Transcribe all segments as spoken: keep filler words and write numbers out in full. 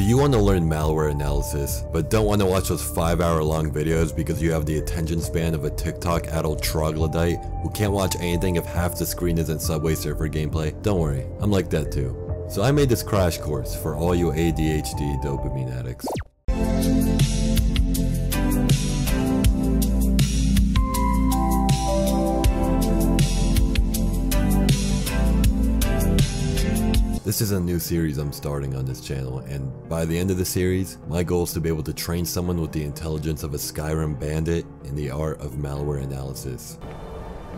Do you want to learn malware analysis, but don't want to watch those five hour long videos because you have the attention span of a TikTok adult troglodyte who can't watch anything if half the screen isn't Subway Surfer gameplay? Don't worry, I'm like that too. So I made this crash course for all you A D H D dopamine addicts. This is a new series I'm starting on this channel, and by the end of the series, my goal is to be able to train someone with the intelligence of a Skyrim bandit in the art of malware analysis.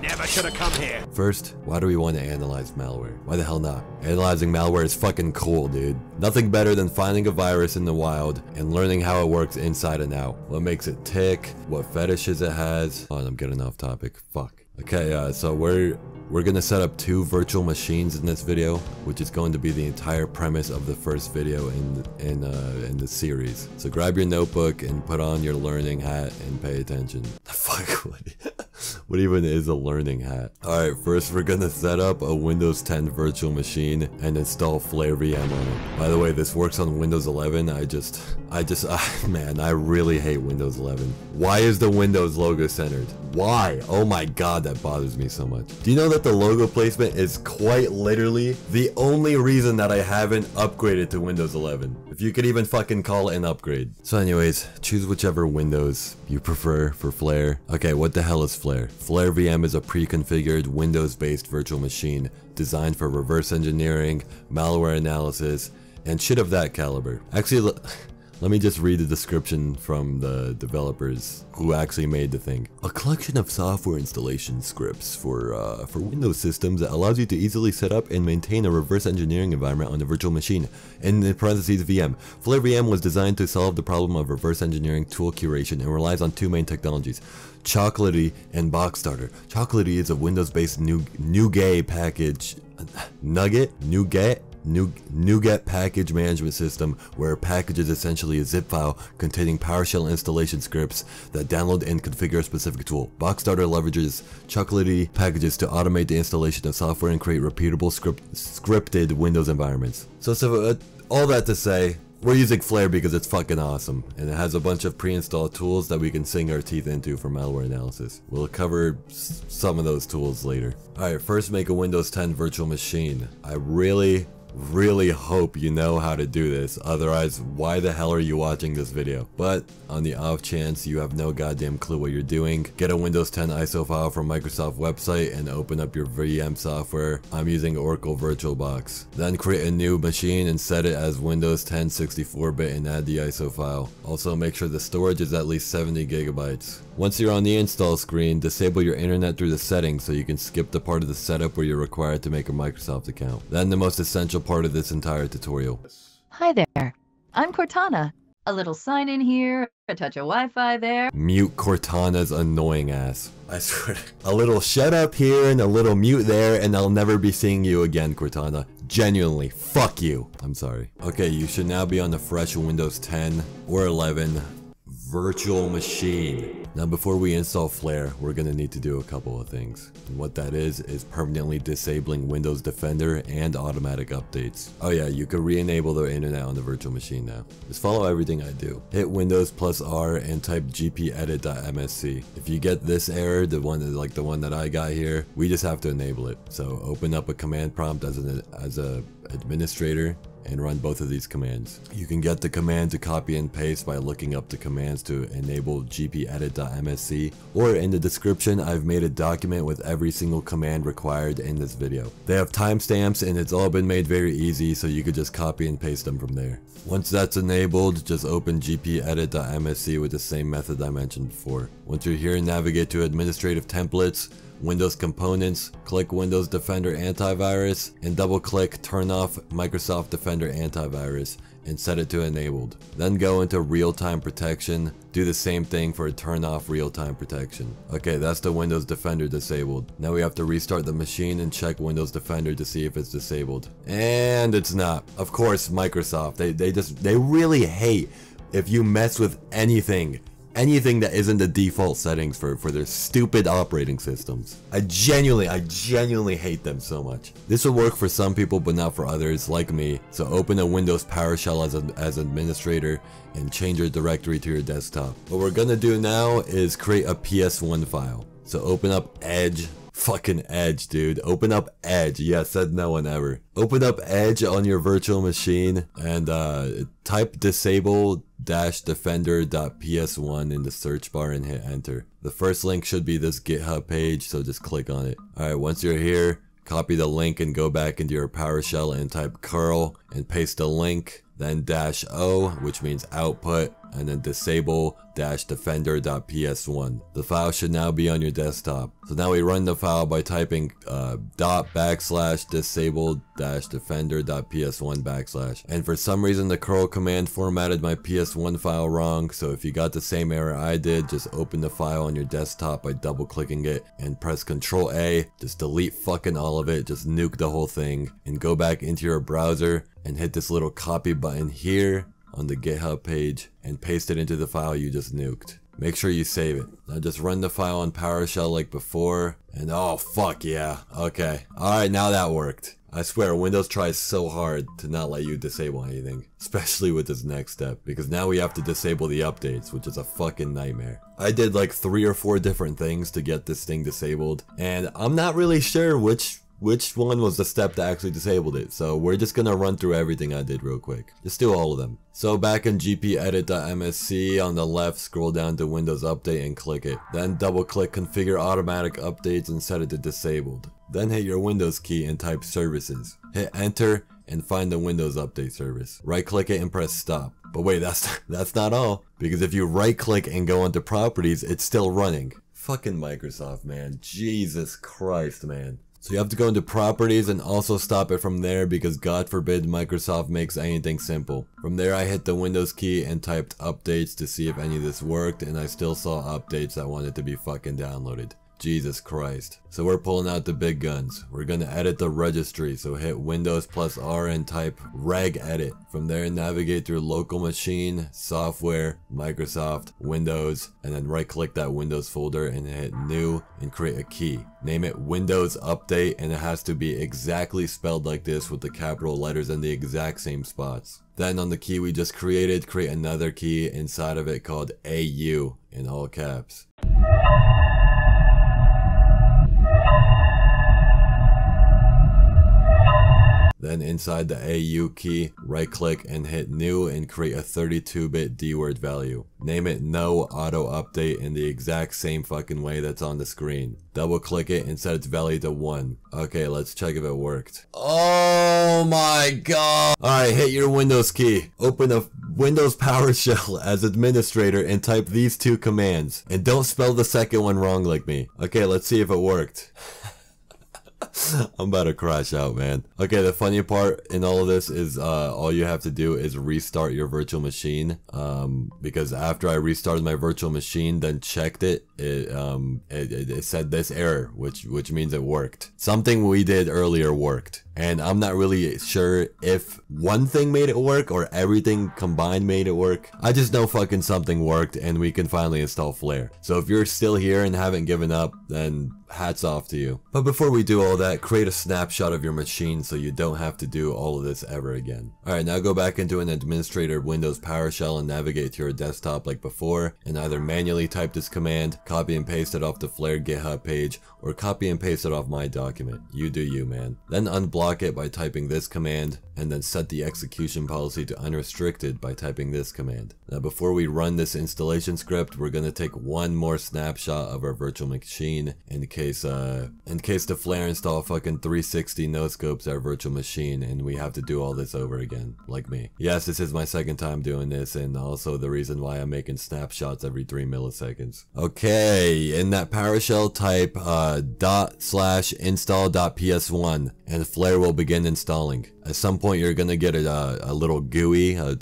Never should have come here! First, why do we want to analyze malware? Why the hell not? Analyzing malware is fucking cool, dude. Nothing better than finding a virus in the wild and learning how it works inside and out. What makes it tick, what fetishes it has. Hold on, I'm getting off topic. Fuck. Okay, uh, so we're... We're going to set up two virtual machines in this video, which is going to be the entire premise of the first video in in, uh, in the series. So grab your notebook and put on your learning hat and pay attention. The fuck? What even is a learning hat? Alright, first we're going to set up a Windows ten virtual machine and install Flare V M on it. By the way, this works on Windows eleven. I just... I just... Uh, man, I really hate Windows eleven. Why is the Windows logo centered? Why? Oh my god, that bothers me so much. Do you know that the logo placement is quite literally the only reason that I haven't upgraded to Windows eleven. If you could even fucking call it an upgrade. So anyways, choose whichever Windows you prefer for Flare. Okay, what the hell is Flare? Flare V M is a pre-configured Windows-based virtual machine designed for reverse engineering, malware analysis, and shit of that caliber. Actually, let me just read the description from the developers who actually made the thing. A collection of software installation scripts for uh, for Windows systems that allows you to easily set up and maintain a reverse engineering environment on a virtual machine, in the parentheses V M. Flare V M was designed to solve the problem of reverse engineering tool curation and relies on two main technologies, Chocolatey and Boxstarter. Chocolatey is a Windows-based NuGet package, NuGet? NuGet? NuGet package management system where a package is essentially a zip file containing PowerShell installation scripts that download and configure a specific tool. Boxstarter leverages Chocolatey packages to automate the installation of software and create repeatable script scripted Windows environments. So, so uh, all that to say, we're using Flare because it's fucking awesome, and it has a bunch of pre-installed tools that we can sink our teeth into for malware analysis. We'll cover s some of those tools later. Alright, first make a Windows ten virtual machine. I really... really hope you know how to do this, otherwise why the hell are you watching this video? But on the off chance you have no goddamn clue what you're doing, get a Windows ten I S O file from Microsoft website and open up your V M software. I'm using Oracle VirtualBox. Then create a new machine and set it as Windows ten sixty-four bit and add the I S O file. Also make sure the storage is at least seventy gigabytes. Once you're on the install screen, disable your internet through the settings so you can skip the part of the setup where you're required to make a Microsoft account. Then the most essential part of this entire tutorial. Hi there, I'm Cortana. A little sign in here, a touch of Wi-Fi there. Mute Cortana's annoying ass. I swear. A little shut up here and a little mute there, and I'll never be seeing you again, Cortana. Genuinely, fuck you. I'm sorry. Okay, you should now be on the fresh Windows ten or eleven virtual machine. Now before we install Flare, we're going to need to do a couple of things. And what that is, is permanently disabling Windows Defender and automatic updates. Oh yeah, you can re-enable the internet on the virtual machine now. Just follow everything I do. Hit Windows plus R and type g p edit dot m s c. If you get this error, the one like the one that I got here, we just have to enable it. So open up a command prompt as an as a administrator and run both of these commands. You can get the command to copy and paste by looking up the commands to enable g p edit dot m s c, or in the description I've made a document with every single command required in this video. They have timestamps and it's all been made very easy, so you could just copy and paste them from there. Once that's enabled, just open g p edit dot m s c with the same method I mentioned before. Once you're here, navigate to administrative templates, Windows Components, click Windows Defender Antivirus, and double click turn off Microsoft Defender Antivirus and set it to enabled. Then go into real-time protection, do the same thing for a turn off real-time protection. Okay, that's the Windows Defender disabled. Now we have to restart the machine and check Windows Defender to see if it's disabled. And it's not. Of course, Microsoft, they, they just, they really hate if you mess with anything. anything that isn't the default settings for, for their stupid operating systems. I genuinely, I genuinely hate them so much. This will work for some people but not for others, like me. So open a Windows PowerShell as, a, as administrator and change your directory to your desktop. What we're gonna do now is create a P S one file. So open up Edge. Fucking Edge, dude. Open up Edge. Yeah, said no one ever. Open up Edge on your virtual machine and uh, type disable dash defender dot P S one in the search bar and hit enter. The first link should be this GitHub page, so just click on it. Alright, once you're here, copy the link and go back into your PowerShell and type curl and paste the link, then dash O, which means output, and then disable dash defender dot P S one. The file should now be on your desktop. So now we run the file by typing uh, dot backslash disable dash defender dot P S one backslash. And for some reason the curl command formatted my P S one file wrong, so if you got the same error I did, just open the file on your desktop by double clicking it and press Control A, just delete fucking all of it, just nuke the whole thing, and go back into your browser and hit this little copy button here on the GitHub page and paste it into the file you just nuked. Make sure you save it. Now just run the file on PowerShell like before, and oh fuck yeah, okay. Alright, now that worked. I swear, Windows tries so hard to not let you disable anything, especially with this next step, because now we have to disable the updates, which is a fucking nightmare. I did like three or four different things to get this thing disabled, and I'm not really sure which Which one was the step that actually disabled it, so we're just gonna run through everything I did real quick. Just do all of them. So back in g p edit dot m s c, on the left, scroll down to Windows Update and click it. Then double click Configure Automatic Updates and set it to Disabled. Then hit your Windows key and type Services. Hit Enter and find the Windows Update service. Right click it and press Stop. But wait, that's, that's not all, because if you right click and go into Properties, it's still running. Fucking Microsoft, man. Jesus Christ, man. So you have to go into Properties and also stop it from there, because God forbid Microsoft makes anything simple. From there I hit the Windows key and typed updates to see if any of this worked, and I still saw updates that wanted to be fucking downloaded. Jesus Christ. So we're pulling out the big guns. We're gonna edit the registry, so hit Windows plus R and type RegEdit. From there navigate through Local Machine, Software, Microsoft, Windows, and then right click that Windows folder and hit New and create a key. Name it Windows Update, and it has to be exactly spelled like this with the capital letters in the exact same spots. Then on the key we just created, create another key inside of it called A U in all caps. Then inside the A U key, right click and hit New and create a thirty-two bit D word value. Name it No Auto Update in the exact same fucking way that's on the screen. Double click it and set its value to one. Okay, let's check if it worked. Oh my god! Alright, hit your Windows key. Open a Windows PowerShell as administrator and type these two commands. And don't spell the second one wrong like me. Okay, let's see if it worked. I'm about to crash out, man. Okay, the funny part in all of this is uh, all you have to do is restart your virtual machine, um, because after I restarted my virtual machine, then checked it, it, um, it, it, it said this error, which, which means it worked. Something we did earlier worked. And I'm not really sure if one thing made it work or everything combined made it work. I just know fucking something worked, and we can finally install Flare. So if you're still here and haven't given up, then hats off to you. But before we do all that, create a snapshot of your machine so you don't have to do all of this ever again. Alright, now go back into an administrator Windows PowerShell and navigate to your desktop like before, and either manually type this command, copy and paste it off the Flare GitHub page, or copy and paste it off my document. You do you, man. Then unblock it by typing this command, and then set the execution policy to unrestricted by typing this command. Now before we run this installation script, we're gonna take one more snapshot of our virtual machine in case uh in case the Flare install fucking three sixty no scopes our virtual machine and we have to do all this over again, like me. Yes, this is my second time doing this, and also the reason why I'm making snapshots every three milliseconds. Okay, in that PowerShell type uh dot slash install dot P S one and Flare will begin installing. At some point you're gonna get a, a, a little G U I, a,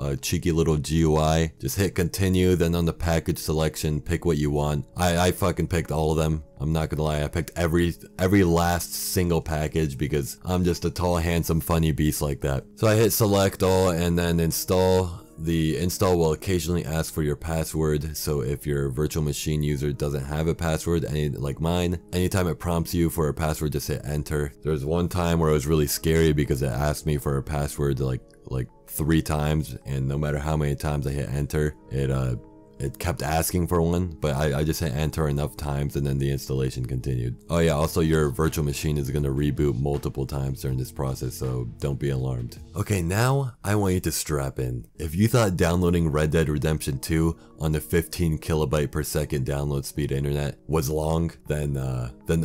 a, a cheeky little G U I. Just hit continue, then on the package selection pick what you want. I, I fucking picked all of them. I'm not gonna lie, I picked every every last single package because I'm just a tall, handsome, funny beast like that. So I hit select all and then install. The install will occasionally ask for your password, so if your virtual machine user doesn't have a password, any like mine, anytime it prompts you for a password, just hit enter. There's one time where it was really scary because it asked me for a password like like three times, and no matter how many times I hit enter, it uh It kept asking for one, but I, I just hit enter enough times and then the installation continued. Oh yeah, also your virtual machine is going to reboot multiple times during this process, so don't be alarmed. Okay, now I want you to strap in. If you thought downloading Red Dead Redemption two on the fifteen kilobyte per second download speed internet was long, then, uh, then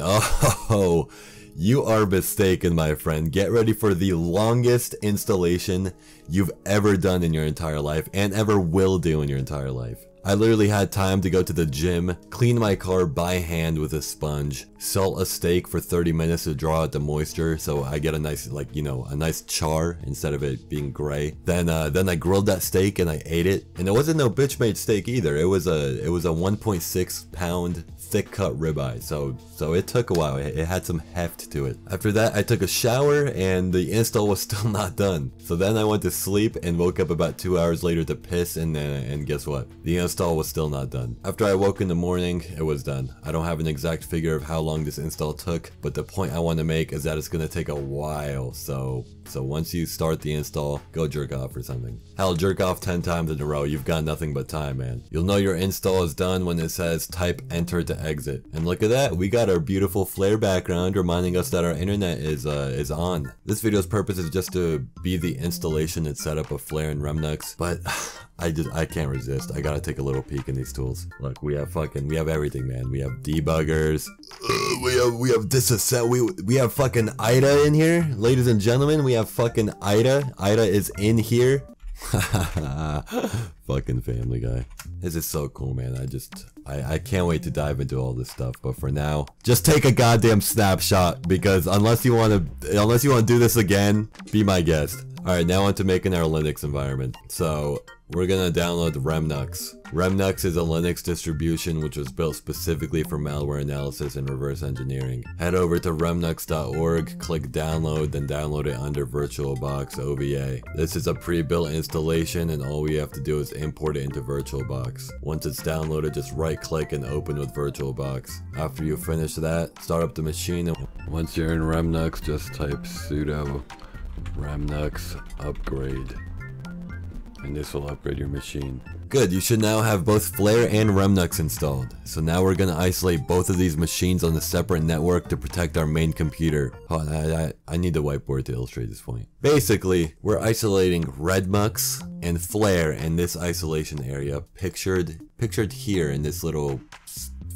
oh, you are mistaken, my friend. Get ready for the longest installation you've ever done in your entire life and ever will do in your entire life. I literally had time to go to the gym, clean my car by hand with a sponge, salt a steak for thirty minutes to draw out the moisture so I get a nice, like, you know, a nice char instead of it being gray. Then uh, then I grilled that steak and I ate it. And it wasn't no bitch made steak either. It was a it was a one point six pound thick cut ribeye. So so it took a while. It, it had some heft to it. After that, I took a shower and the install was still not done. So then I went to sleep and woke up about two hours later to piss, and uh, and guess what? The install Install was still not done. After I woke in the morning, it was done. I don't have an exact figure of how long this install took, but the point I want to make is that it's going to take a while. So, so once you start the install, go jerk off or something. Hell, jerk off ten times in a row. You've got nothing but time, man. You'll know your install is done when it says type enter to exit. And look at that. We got our beautiful Flare background reminding us that our internet is uh, is on. This video's purpose is just to be the installation and setup of Flare and Remnux, but I just, I can't resist. I gotta take a little peek in these tools. Look, we have fucking, we have everything, man. We have debuggers. Uh, we have, we have disassemble. We, we have fucking I D A in here. Ladies and gentlemen, we have fucking I D A. I D A is in here. Fucking Family Guy. This is so cool, man. I just, I, I can't wait to dive into all this stuff. But for now, just take a goddamn snapshot, because unless you want to, unless you want to do this again, be my guest. Alright, now on to making our Linux environment. So, we're gonna download Remnux. Remnux is a Linux distribution which was built specifically for malware analysis and reverse engineering. Head over to remnux dot org, click download, then download it under VirtualBox O V A. This is a pre-built installation and all we have to do is import it into VirtualBox. Once it's downloaded, just right-click and open with VirtualBox. After you finish that, start up the machine. And once you're in Remnux, just type sudo Remnux upgrade, and this will upgrade your machine. Good, you should now have both Flare and Remnux installed. So now we're gonna isolate both of these machines on a separate network to protect our main computer. Hold on, I, I, I need the whiteboard to illustrate this point. Basically, we're isolating Remnux and Flare in this isolation area, pictured, pictured here in this little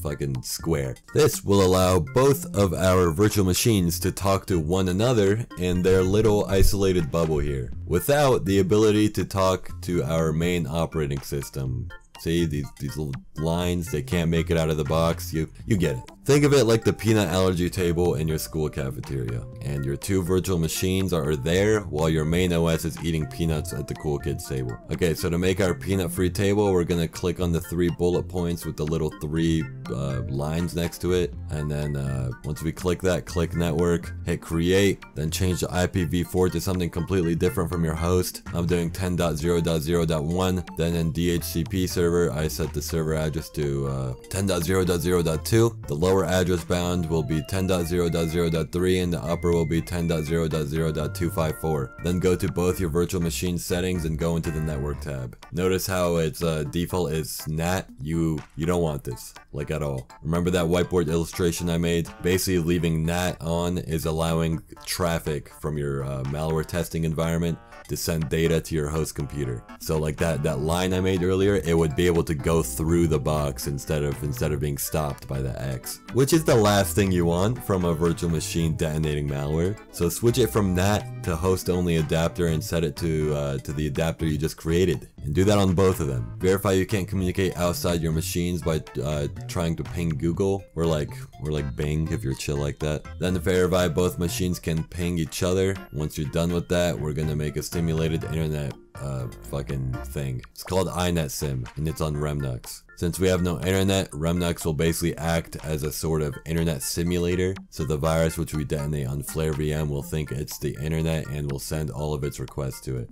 fucking square. This will allow both of our virtual machines to talk to one another in their little isolated bubble here, without the ability to talk to our main operating system. See, these, these little lines, they can't make it out of the box. You, you get it. Think of it like the peanut allergy table in your school cafeteria. And your two virtual machines are there while your main O S is eating peanuts at the cool kids table. Okay, so to make our peanut-free table, we're gonna click on the three bullet points with the little three uh, lines next to it. And then uh, once we click that, click network, hit create, then change the I P v four to something completely different from your host. I'm doing ten dot zero dot zero dot one. Then in D H C P server, I set the server address to uh, ten dot zero dot zero dot two. The lower address bound will be ten dot zero dot zero dot three and the upper will be ten dot zero dot zero dot two five four. Then go to both your virtual machine settings and go into the network tab. Notice how its uh, default is N A T. You you don't want this, like at all. Remember that whiteboard illustration I made? Basically leaving N A T on is allowing traffic from your uh, malware testing environment to send data to your host computer. So like that, that line I made earlier, it would be be able to go through the box instead of instead of being stopped by the X, which is the last thing you want from a virtual machine detonating malware. So switch it from N A T to host only adapter and set it to uh, to the adapter you just created, and do that on both of them. Verify you can't communicate outside your machines by uh, trying to ping Google or like or like Bing if you're chill like that. Then verify both machines can ping each other. Once you're done with that, we're gonna make a simulated internet Uh, fucking thing. It's called INetSim and it's on Remnux. Since we have no internet, Remnux will basically act as a sort of internet simulator. So the virus which we detonate on Flare V M will think it's the internet and will send all of its requests to it.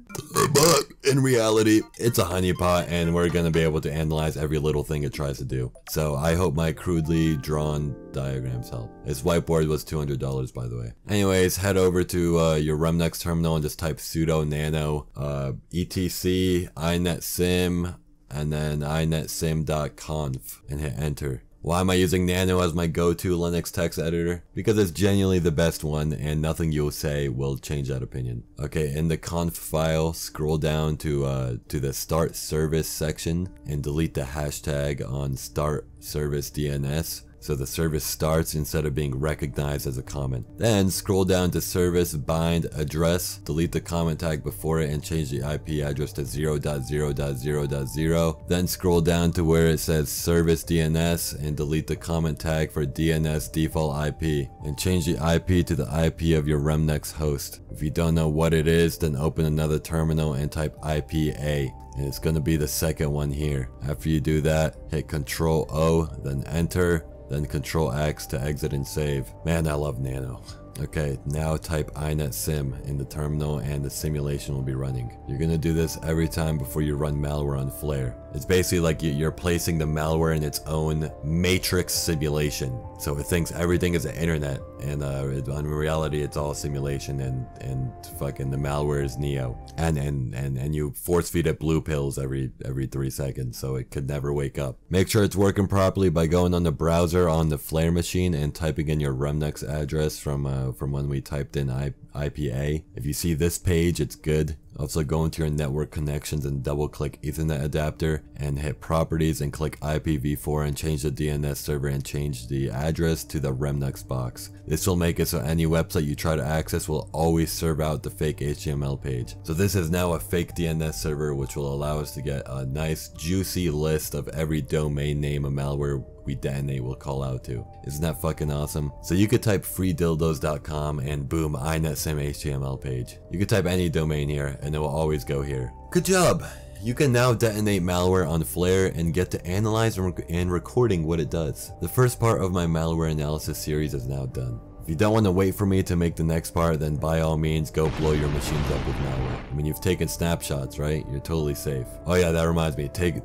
But in reality, it's a honeypot and we're going to be able to analyze every little thing it tries to do. So I hope my crudely drawn diagrams help. This whiteboard was two hundred dollars, by the way. Anyways, head over to uh, your Remnux terminal and just type sudo nano uh, etc inetsim and then inetsim dot conf and hit enter. Why am I using nano as my go-to Linux text editor? Because it's genuinely the best one and nothing you'll say will change that opinion. Okay, in the conf file, scroll down to uh, to the start service section and delete the hashtag on start service D N S. So the service starts instead of being recognized as a comment. Then scroll down to service bind address, delete the comment tag before it and change the I P address to zero dot zero dot zero dot zero. Then scroll down to where it says service D N S and delete the comment tag for D N S default I P and change the I P to the I P of your Remnux host. If you don't know what it is, then open another terminal and type I P A. And it's going to be the second one here. After you do that, hit Control O, then enter, then Control X to exit and save. Man, I love nano. Okay, now type inetsim in the terminal and the simulation will be running. You're gonna do this every time before you run malware on Flare. It's basically like you're placing the malware in its own matrix simulation. So it thinks everything is the internet, and uh, in reality it's all simulation and, and fucking the malware is Neo. And, and, and, and you force feed it blue pills every, every three seconds so it could never wake up. Make sure it's working properly by going on the browser on the Flare machine and typing in your Remnux address from uh, from when we typed in I P A. If you see this page, it's good. Also go into your network connections and double click Ethernet adapter and hit properties and click I P v four and change the D N S server and change the address to the Remnux box. This will make it so any website you try to access will always serve out the fake H T M L page. So this is now a fake D N S server which will allow us to get a nice juicy list of every domain name a malware we detonate will call out to. Isn't that fucking awesome? So you could type free dildos dot com and boom, inetsim H T M L page. You could type any domain here and it will always go here. Good job! You can now detonate malware on Flare and get to analyze and recording what it does. The first part of my malware analysis series is now done. If you don't want to wait for me to make the next part, then by all means go blow your machines up with malware. I mean, you've taken snapshots, right? You're totally safe. Oh yeah, that reminds me. Take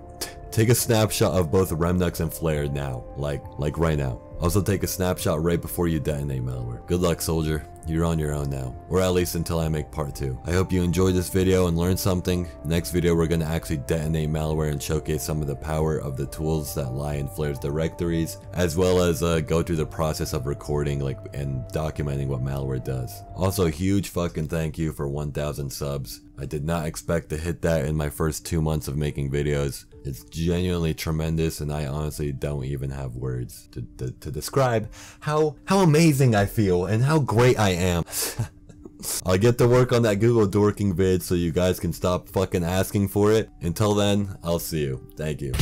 take a snapshot of both Remnux and Flare now. Like, like right now. Also take a snapshot right before you detonate malware. Good luck, soldier. You're on your own now, or at least until I make part two. I hope you enjoyed this video and learned something. Next video we're going to actually detonate malware and showcase some of the power of the tools that lie in Flare's directories, as well as uh, go through the process of recording like and documenting what malware does. Also, huge fucking thank you for one thousand subs. I did not expect to hit that in my first two months of making videos. It's genuinely tremendous and I honestly don't even have words to, to, to describe how, how amazing I feel and how great I am. I'll get to work on that Google dorking vid so you guys can stop fucking asking for it. Until then, I'll see you. Thank you.